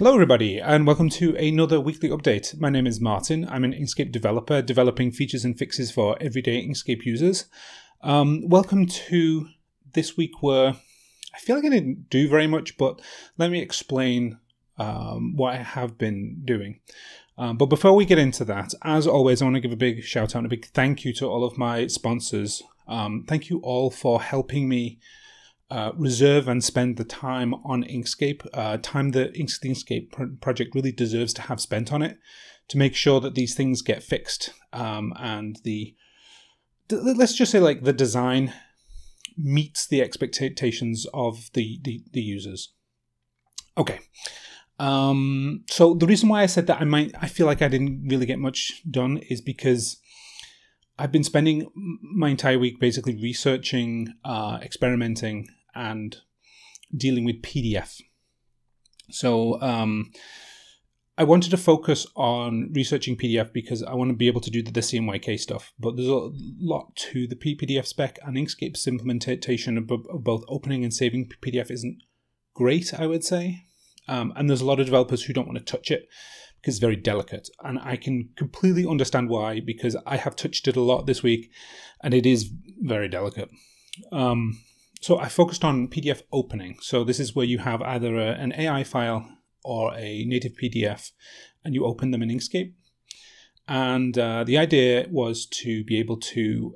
Hello everybody and welcome to another weekly update. My name is Martin. I'm an Inkscape developer developing features and fixes for everyday Inkscape users. Welcome to this week where I feel like I didn't do very much, but let me explain what I have been doing. But before we get into that, as always, I want to give a big shout out and a big thank you to all of my sponsors. Thank you all for helping me reserve and spend the time on Inkscape, time that the Inkscape project really deserves to have spent on it, to make sure that these things get fixed and let's just say like the design meets the expectations of the users. Okay, so the reason why I said that I feel like I didn't really get much done is because I've been spending my entire week basically researching, experimenting, and dealing with PDF. So I wanted to focus on researching PDF because I want to be able to do the CMYK stuff, but there's a lot to the PDF spec, and Inkscape's implementation of both opening and saving PDF isn't great, I would say. And there's a lot of developers who don't want to touch it because it's very delicate, and I can completely understand why, because I have touched it a lot this week and it is very delicate. So I focused on PDF opening. So this is where you have either an AI file or a native PDF and you open them in Inkscape. And the idea was to be able to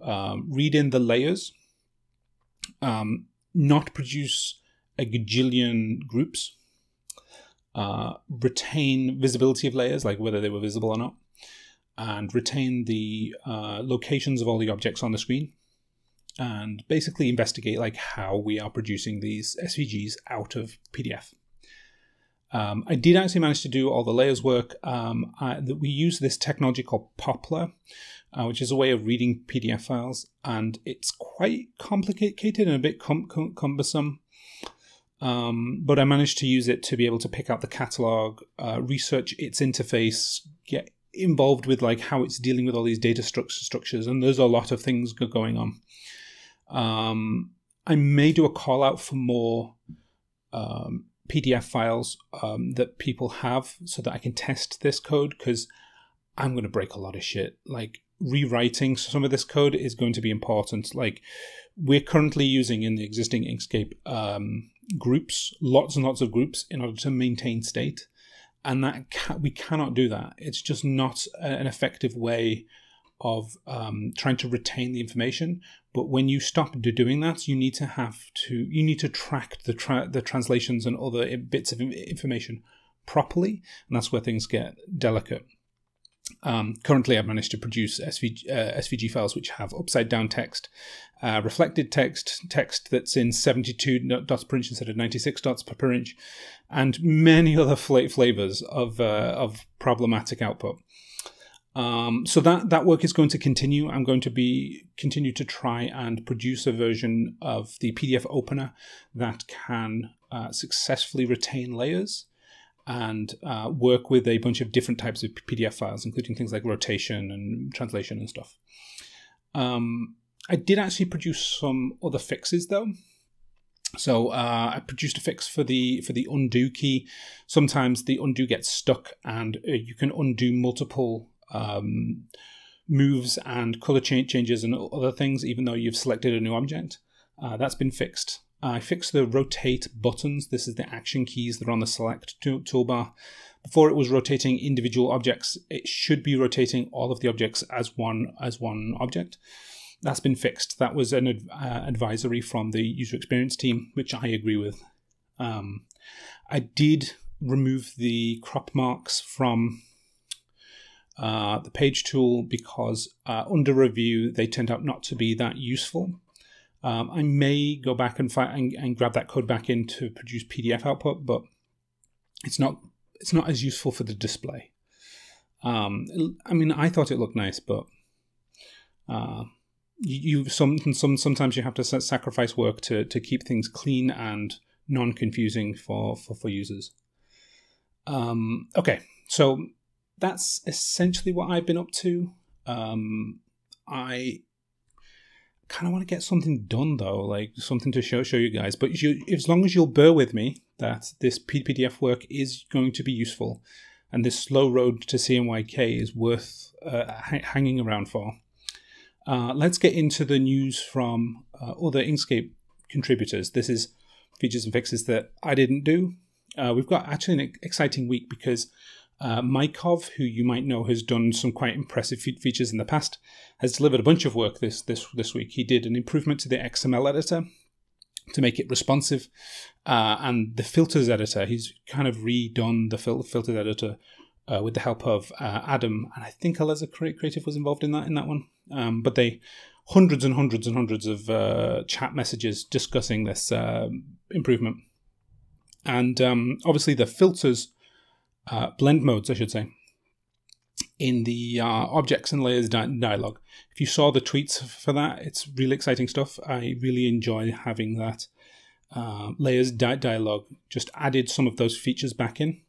read in the layers, not produce a gajillion groups, retain visibility of layers, like whether they were visible or not, and retain the locations of all the objects on the screen, and basically investigate like how we are producing these SVGs out of PDF. I did actually manage to do all the layers work. We use this technology called Poppler, which is a way of reading PDF files, and it's quite complicated and a bit cumbersome. But I managed to use it to be able to pick out the catalog, research its interface, get involved with like how it's dealing with all these data structures, and there's a lot of things going on. I may do a call out for more PDF files that people have so that I can test this code, because I'm going to break a lot of shit. Like rewriting some of this code is going to be important. Like we're currently using in the existing Inkscape groups, lots and lots of groups, in order to maintain state, and that we cannot do that. It's just not an effective way of trying to retain the information. But when you stop doing that, you need to track the translations and other bits of information properly, and that's where things get delicate. Currently, I've managed to produce SVG files which have upside-down text, reflected text, text that's in 72 dots per inch instead of 96 dots per inch, and many other flavors of problematic output. So that work is going to continue. I'm going to continue to try and produce a version of the PDF opener that can successfully retain layers, and work with a bunch of different types of PDF files, including things like rotation and translation and stuff. I did actually produce some other fixes though. So I produced a fix for the undo key. Sometimes the undo gets stuck, and you can undo multiple moves and color changes and other things, even though you've selected a new object. That's been fixed. I fixed the rotate buttons. This is the action keys that are on the select toolbar. Before it was rotating individual objects, it should be rotating all of the objects as one object. That's been fixed. That was an advisory from the user experience team, which I agree with. I did remove the crop marks from the page tool because under review, they turned out not to be that useful. I may go back and grab that code back in to produce PDF output, but it's not as useful for the display. I mean, I thought it looked nice, but sometimes you have to sacrifice work to keep things clean and non-confusing for users. Okay, so that's essentially what I've been up to. I kind of want to get something done though, like something to show you guys, but as long as you'll bear with me, that this PDF work is going to be useful, and this slow road to CMYK is worth hanging around for. Let's get into the news from other Inkscape contributors. This is features and fixes that I didn't do. We've got actually an exciting week because Mykov, who you might know has done some quite impressive features in the past, has delivered a bunch of work this week. He did an improvement to the XML editor to make it responsive, and the filters editor. He's kind of redone the filters editor with the help of Adam, and I think Alexa Creative was involved in that one. But they hundreds and hundreds and hundreds of chat messages discussing this improvement, and obviously the filters. Blend modes, I should say, in the objects and layers dialog. If you saw the tweets for that, it's really exciting stuff. I really enjoy having that layers dialog just added some of those features back in,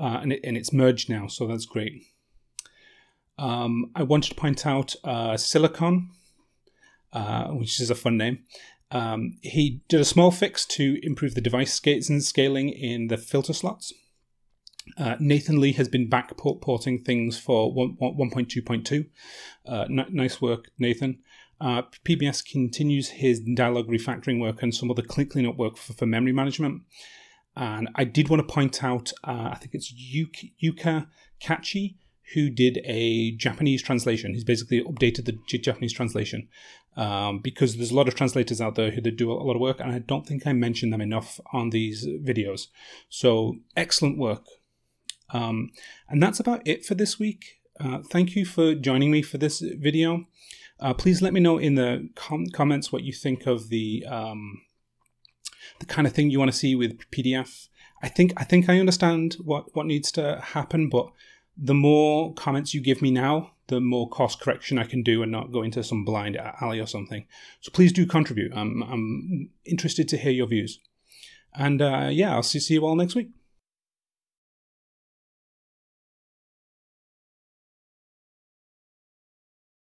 and it's merged now, so that's great. I wanted to point out Silicon, which is a fun name. He did a small fix to improve the device scales and scaling in the filter slots. Nathan Lee has been back-porting things for 1.2.2. Nice work, Nathan. PBS continues his dialogue refactoring work and some other cleanup work for memory management. And I did want to point out, I think it's Yuka Kachi, who did a Japanese translation. He's basically updated the Japanese translation because there's a lot of translators out there who do a lot of work, and I don't think I mentioned them enough on these videos. So excellent work. And that's about it for this week. Thank you for joining me for this video. Please let me know in the comments what you think of the kind of thing you want to see with PDF. I think I understand what needs to happen, but the more comments you give me now, the more course correction I can do and not go into some blind alley or something. So please do contribute. I'm interested to hear your views. And yeah, I'll see you all next week.